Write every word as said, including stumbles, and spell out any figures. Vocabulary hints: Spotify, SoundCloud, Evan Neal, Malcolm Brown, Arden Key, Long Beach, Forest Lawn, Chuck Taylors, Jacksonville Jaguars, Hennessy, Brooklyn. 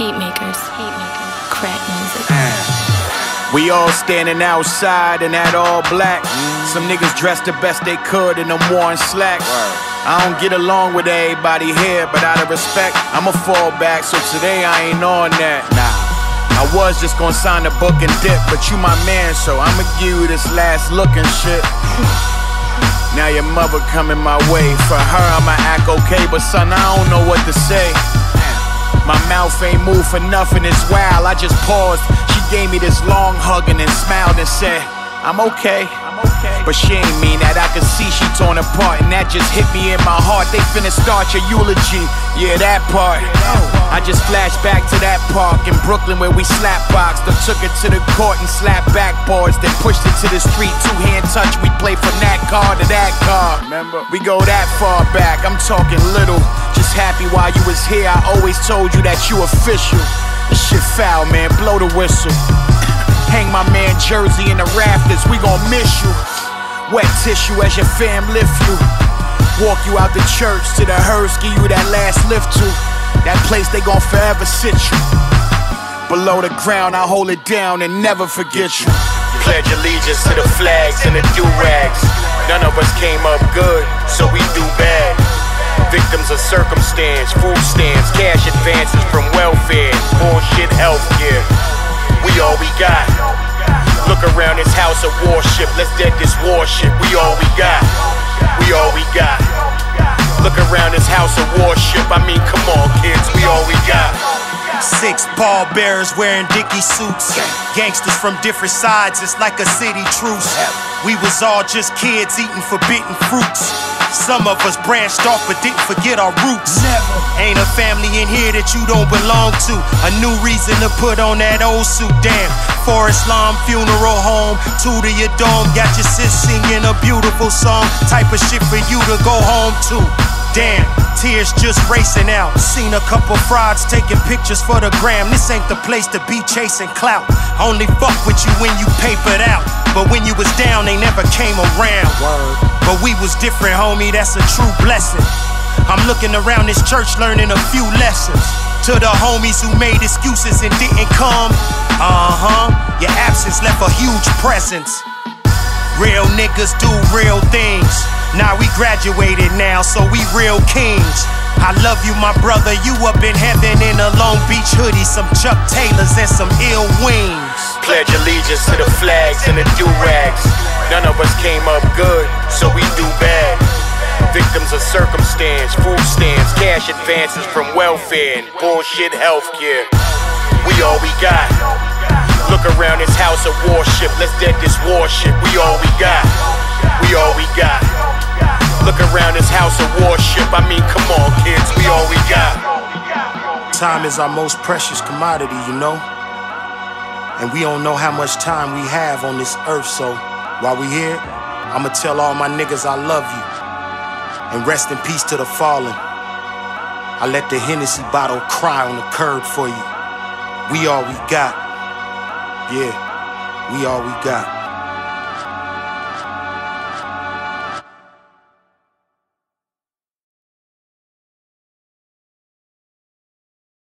Heat makers, heat makers, crack music. We all standing outside in that all black. Some niggas dressed the best they could in them worn slacks. I don't get along with everybody here, but out of respect, I'ma fall back. So today I ain't on that. Nah. I was just gonna sign the book and dip, but you my man, so I'ma give you this last look and shit. Now your mother coming my way. For her, I'ma act okay, but son, I don't know what to say. My mouth ain't moved for nothing, it's wild. I just paused, she gave me this long hug and then smiled and said, I'm okay, I'm okay. But she ain't mean that, I could see she torn apart. And that just hit me in my heart, they finna start your eulogy. Yeah, that part, yeah, that part. I just flashed back to that park in Brooklyn where we slapboxed. They took it to the court and slapped backboards. Then pushed it to the street, two-hand touch. We played from that car to that car. Remember? We go that far back, I'm talking little. Just happy while you was here, I always told you that you official. This shit foul, man, blow the whistle. Hang my man jersey in the rafters, we gon' miss you. Wet tissue as your fam lift you. Walk you out the church to the hearse, give you that last lift to. That place they gon' forever sit you. Below the ground, I hold it down and never forget you. Pledge allegiance to the flags and the do-rags. None of us came up good, so we do bad. Victims of circumstance, food stamps, cash advances from welfare, bullshit healthcare. We all we got. Look around this house of worship. Let's deck this warship. We all we got. We all we got. Look around this house of worship. I mean, come on, kids. We all we got. Six ball bearers wearing Dickie suits. Gangsters from different sides. It's like a city truce. We was all just kids eating forbidden fruits. Some of us branched off but didn't forget our roots. Never. Ain't a family in here that you don't belong to. A new reason to put on that old suit, damn. Forest Lawn, funeral home, two to your dome. Got your sis singing a beautiful song. Type of shit for you to go home to. Damn, tears just racing out. Seen a couple frauds taking pictures for the gram. This ain't the place to be chasing clout. Only fuck with you when you papered out. But when you was down, they never came around. Word. But we was different, homie, that's a true blessing. I'm looking around this church, learning a few lessons. To the homies who made excuses and didn't come. Uh-huh, your absence left a huge presence. Real niggas do real things. Now we graduated now, so we real kings. I love you, my brother, you up in heaven in a Long Beach hoodie, some Chuck Taylors and some ill wings. Pledge allegiance to the flags and the do-rags. None of us came up good, so we do bad. Victims of circumstance, food stamps, cash advances from welfare and bullshit healthcare. We all we got. Look around this house of worship. Let's deck this warship. We all we got. We all we got. Look around this house of worship. I mean, come on, kids. We all we got. Time is our most precious commodity, you know. And we don't know how much time we have on this earth, so while we here, I'ma tell all my niggas I love you. And rest in peace to the fallen. I let the Hennessy bottle cry on the curb for you. We all we got. Yeah, we all we got.